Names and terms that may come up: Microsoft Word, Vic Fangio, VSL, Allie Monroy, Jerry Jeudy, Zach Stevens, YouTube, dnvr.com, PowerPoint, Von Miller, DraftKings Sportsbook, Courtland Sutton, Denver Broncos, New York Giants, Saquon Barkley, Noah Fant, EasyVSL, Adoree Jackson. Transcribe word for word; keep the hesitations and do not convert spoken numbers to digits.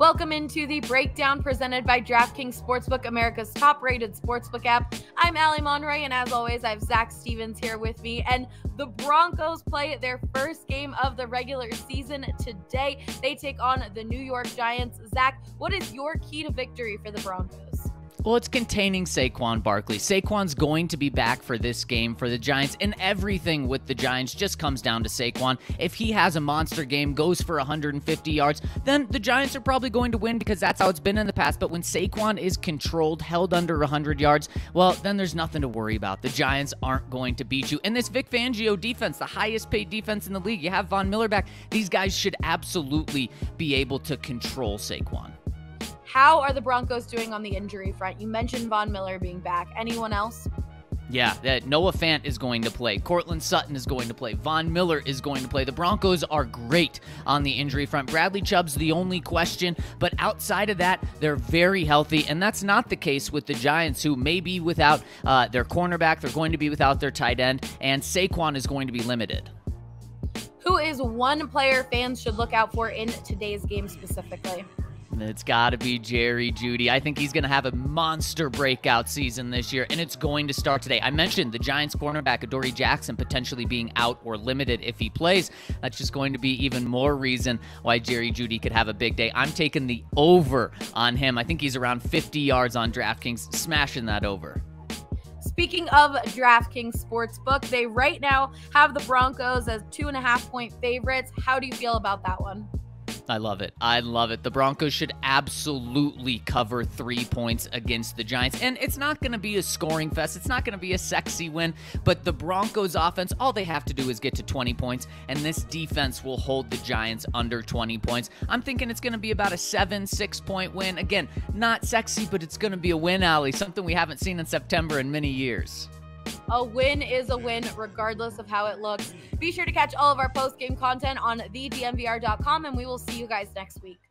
Welcome into the breakdown presented by DraftKings Sportsbook, America's top-rated sportsbook app. I'm Allie Monroy, and as always, I have Zach Stevens here with me. And the Broncos play their first game of the regular season today. They take on the New York Giants. Zach, what is your key to victory for the Broncos? Well, it's containing Saquon Barkley. Saquon's going to be back for this game for the Giants, and everything with the Giants just comes down to Saquon. If he has a monster game, goes for one hundred fifty yards, then the Giants are probably going to win because that's how it's been in the past. But when Saquon is controlled, held under one hundred yards, well, then there's nothing to worry about. The Giants aren't going to beat you. And this Vic Fangio defense, the highest paid defense in the league, you have Von Miller back. These guys should absolutely be able to control Saquon. How are the Broncos doing on the injury front? You mentioned Von Miller being back. Anyone else? Yeah, that Noah Fant is going to play. Courtland Sutton is going to play. Von Miller is going to play. The Broncos are great on the injury front. Bradley Chubb's the only question, but outside of that, they're very healthy, and that's not the case with the Giants, who may be without uh, their cornerback. They're going to be without their tight end, and Saquon is going to be limited. Who is one player fans should look out for in today's game specifically? It's got to be Jerry Jeudy. I think he's going to have a monster breakout season this year, and it's going to start today. I mentioned the Giants cornerback Adoree Jackson potentially being out or limited if he plays. That's just going to be even more reason why Jerry Jeudy could have a big day. I'm taking the over on him. I think he's around fifty yards on DraftKings, smashing that over. Speaking of DraftKings Sportsbook, they right now have the Broncos as two and a half point favorites. How do you feel about that one? I love it. I love it. The Broncos should absolutely cover three points against the Giants. And it's not going to be a scoring fest. It's not going to be a sexy win. But the Broncos offense, all they have to do is get to twenty points. And this defense will hold the Giants under twenty points. I'm thinking it's going to be about a seven, six point win. Again, not sexy, but it's going to be a win, Allie. Something we haven't seen in September in many years. A win is a win, regardless of how it looks. Be sure to catch all of our post-game content on the D N V R dot com, and we will see you guys next week.